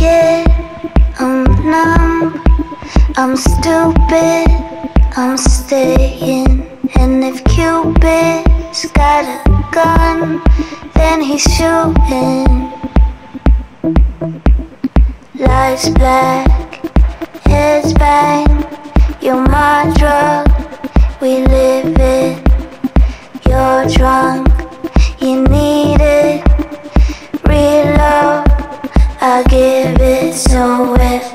Yeah, I'm numb, I'm stupid, I'm staying. And if Cupid's got a gun, then he's shooting. Life's black, heads bang. You're my drug, we live it. You're drunk, you need it. Reload, I give it so wet.